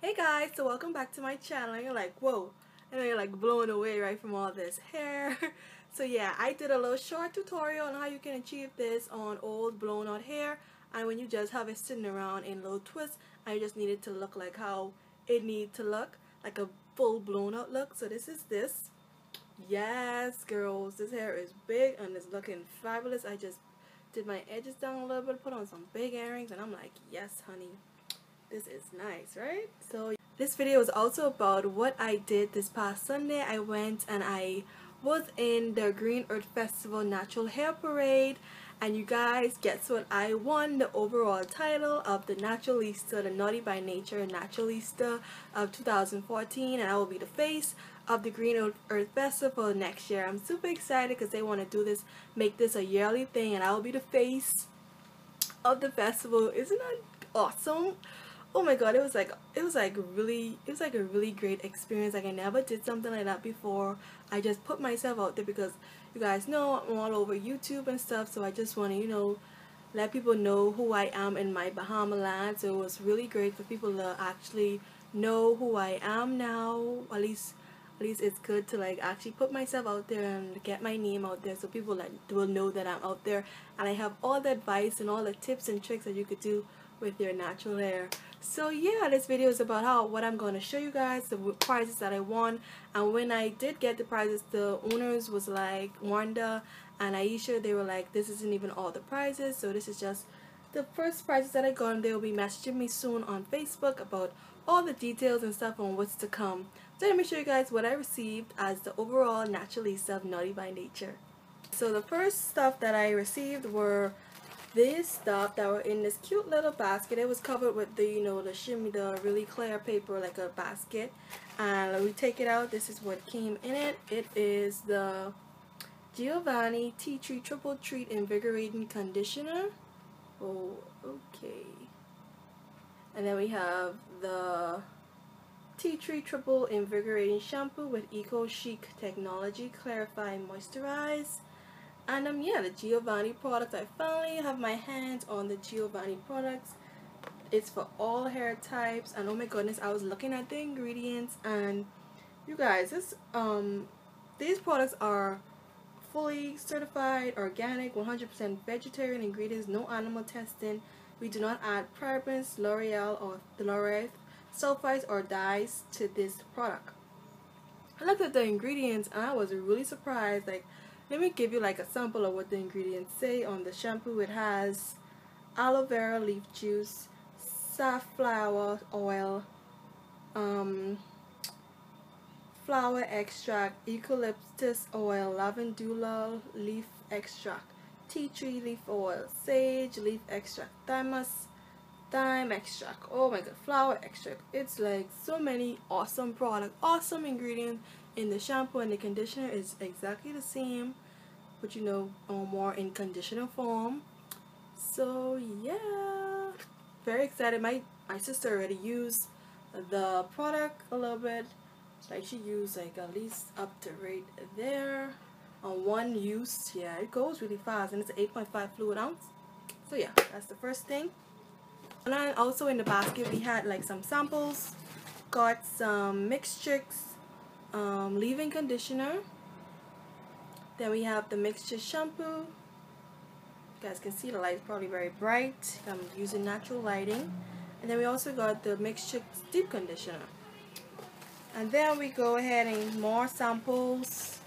Hey guys, so welcome back to my channel. And you're like, whoa, and you're like blown away right from all this hair. So yeah, I did a little short tutorial on how you can achieve this on old blown out hair, and when you just have it sitting around in little twists and you just need it to look like how it needs to look, like a full blown out look. So this is this. Yes girls, this hair is big and it's looking fabulous. I just did my edges down a little bit, put on some big earrings, and I'm like, yes honey, this is nice, right? So this video is also about what I did this past Sunday. I went and I was in the Green Earth Festival Natural Hair Parade, and you guys, guess what? I won the overall title of the Naturalista, the Naughty by Nature Naturalista of 2014, and I will be the face of the Green Earth Festival next year. I'm super excited because they want to do this, make this a yearly thing, and I will be the face of the festival. Isn't that awesome? Oh my god, it was like a really great experience. Like I never did something like that before. I just put myself out there because you guys know I'm all over YouTube and stuff, so I just want to, you know, let people know who I am in my Bahama land. So it was really great for people to actually know who I am now. At least it's good to like actually put myself out there and get my name out there, so people like will know that I'm out there, and I have all the advice and all the tips and tricks that you could do with your natural hair. So yeah, this video is about what I'm going to show you guys, the prizes that I won. And when I did get the prizes, the owners was like, Wanda and Aisha, they were like, this isn't even all the prizes, so this is just the first prizes that I got, and they will be messaging me soon on Facebook about all the details and stuff on what's to come. So let me show you guys what I received as the overall Naturalista of Naughty by Nature. So the first stuff that I received were this stuff that were in this cute little basket. It was covered with the, you know, the shimmy, the really clear paper, like a basket, and we take it out. This is what came in it. It is the Giovanni Tea Tree Triple Treat Invigorating Conditioner. Oh, okay. And then we have the Tea Tree Triple Invigorating Shampoo with Eco Chic Technology, Clarify, Moisturize. And yeah, the Giovanni products, I finally have my hands on the Giovanni products. It's for all hair types, and oh my goodness, I was looking at the ingredients, and you guys, this these products are fully certified organic, 100% vegetarian ingredients, no animal testing. We do not add parabens, L'Oreal or Telluride sulfites or dyes to this product. I looked at the ingredients and I was really surprised. Like, let me give you like a sample of what the ingredients say on the shampoo. It has aloe vera leaf juice, safflower oil, flower extract, eucalyptus oil, lavandula leaf extract, tea tree leaf oil, sage leaf extract, thyme extract, oh my god, flower extract. It's like so many awesome products, awesome ingredients in the shampoo, and the conditioner is exactly the same, but you know, more in conditioner form. So yeah, very excited. My sister already used the product a little bit. Like she used like at least up to right there on one use. Yeah, it goes really fast, and it's 8.5 fluid ounce. So yeah, that's the first thing. And then also in the basket we had like some samples. Got some Mixed Chicks leave-in conditioner. Then we have the Mixed Chicks shampoo. You guys can see the light is probably very bright. I'm using natural lighting. And then we also got the Mixed Chicks deep conditioner. And then we go ahead and more samples.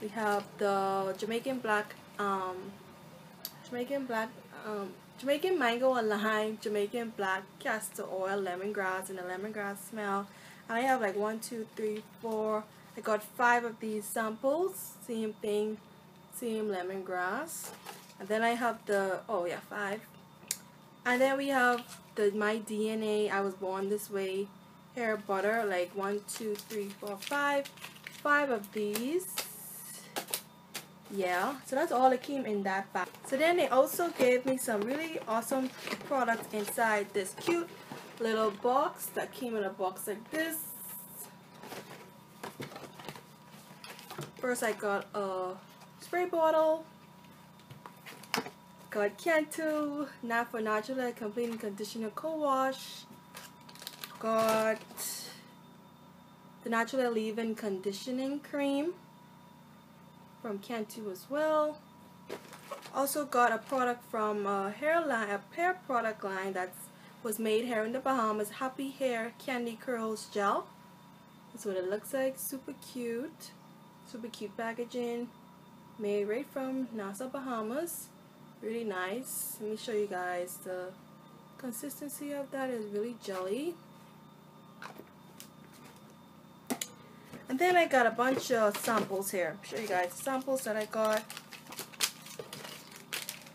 We have the Jamaican Mango and Lime, Jamaican Black Castor Oil, Lemongrass, and the Lemongrass Smell. I have like 1, 2, 3, 4. I got 5 of these samples. Same thing, same lemongrass. And then I have the, oh yeah, 5. And then we have the My DNA, I Was Born This Way hair butter. Like 1, 2, 3, 4, 5. 5 of these. Yeah, so that's all that came in that bag. So then they also gave me some really awesome products inside this cute little box that came in a box like this. First I got a spray bottle, got Cantu Nappy Naturalista Complete Conditioner Co-Wash, got the Natural Leave-In Conditioning Cream from Cantu as well. Also got a product from a hair product line that was made here in the Bahamas, Happy Hair Candy Curls Gel. That's what it looks like. Super cute packaging. Made right from Nassau, Bahamas. Really nice. Let me show you guys the consistency of that. Is really jelly. And then I got a bunch of samples here. I'll show you guys samples that I got.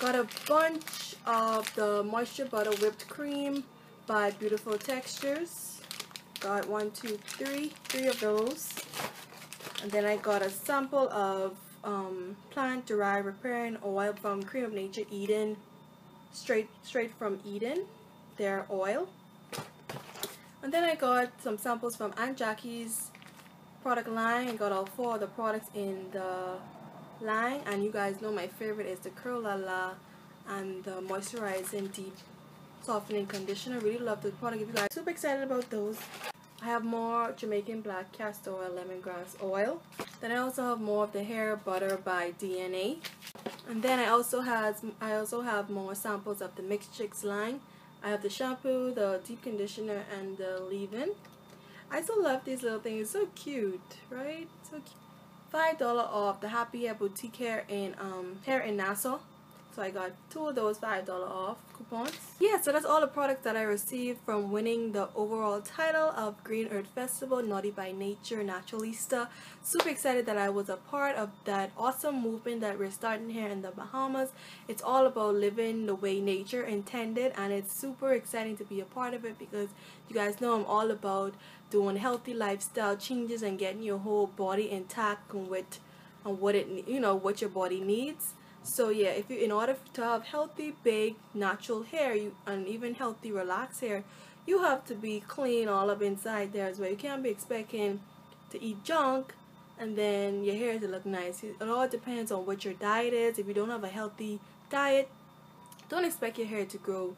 Got a bunch of the Moisture Butter Whipped Cream by Beautiful Textures. Got three of those. And then I got a sample of plant-derived repairing oil from Cream of Nature Eden, straight from Eden, their oil. And then I got some samples from Aunt Jackie's product line. I got all four of the products in the line, and you guys know my favorite is the Curl La La and the moisturizing deep softening conditioner. Really love this product. If you guys are super excited about those, I have more Jamaican black castor oil, lemongrass oil. Then I also have more of the hair butter by DNA, and then I also have more samples of the Mixed Chicks line. I have the shampoo, the deep conditioner, and the leave-in. I still love these little things. So cute, right? So cute. $5 off the Happy Hair Boutique Hair in Nassau. So I got two of those $5 off coupons. Yeah, so that's all the products that I received from winning the overall title of Green Earth Festival, Naughty by Nature Naturalista. Super excited that I was a part of that awesome movement that we're starting here in the Bahamas. It's all about living the way nature intended, and it's super exciting to be a part of it because you guys know I'm all about doing healthy lifestyle changes and getting your whole body intact and what your body needs. So yeah, in order to have healthy, big, natural hair, and even healthy, relaxed hair, you have to be clean all up inside there as well. You can't be expecting to eat junk and then your hair to look nice. It all depends on what your diet is. If you don't have a healthy diet, don't expect your hair to grow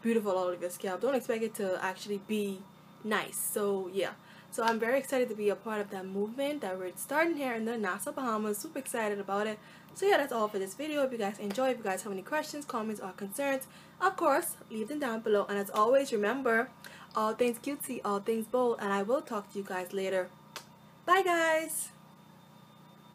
beautiful all over your scalp. Don't expect it to actually be nice. So yeah. So I'm very excited to be a part of that movement that we're starting here in the Nassau, Bahamas. Super excited about it. So yeah, that's all for this video. If you guys enjoy, if you guys have any questions, comments, or concerns, of course, leave them down below. And as always, remember, all things cutesy, all things bold, and I will talk to you guys later. Bye, guys!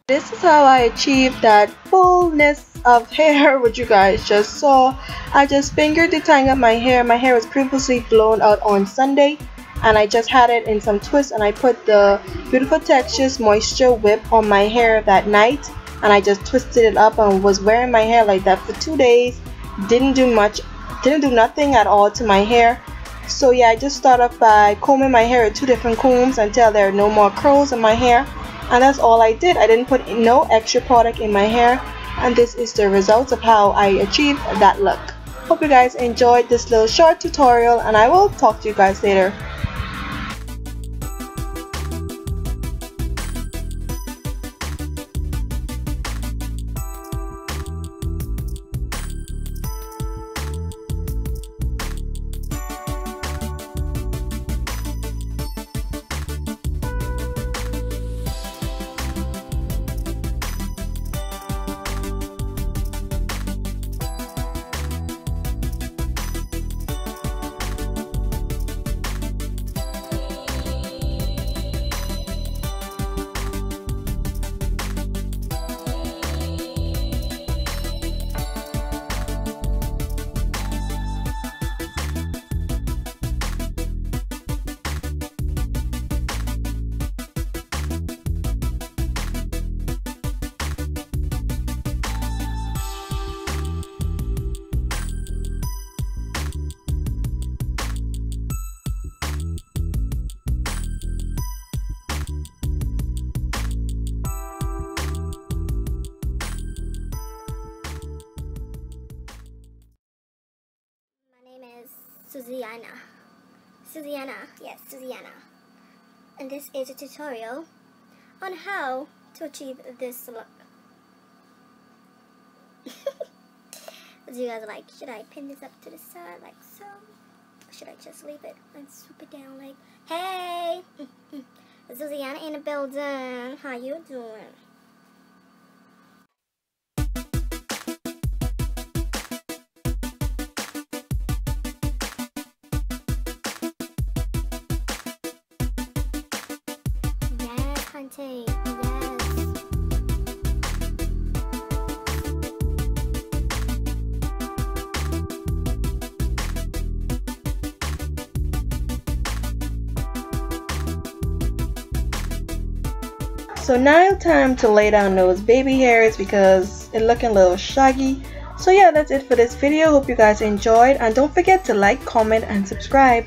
This is how I achieved that fullness of hair, which you guys just saw. I just fingered the tang of my hair. My hair was previously blown out on Sunday, and I just had it in some twists, and I put the Beautiful Textures Moisture Whip on my hair that night, and I just twisted it up and was wearing my hair like that for 2 days. Didn't do nothing at all to my hair. So yeah, I just start off by combing my hair with 2 different combs until there are no more curls in my hair, and that's all I did. I didn't put no extra product in my hair, and this is the result of how I achieved that look. Hope you guys enjoyed this little short tutorial, and I will talk to you guys later. Susiana, yes, Susiana, and this is a tutorial on how to achieve this look. Do you guys like, should I pin this up to the side like so? should I just leave it and swoop it down like, hey, Susanna in the building, how you doing? Yes, hunting, yes. So now time to lay down those baby hairs because it's looking a little shaggy. So yeah, that's it for this video. Hope you guys enjoyed and don't forget to like, comment and subscribe.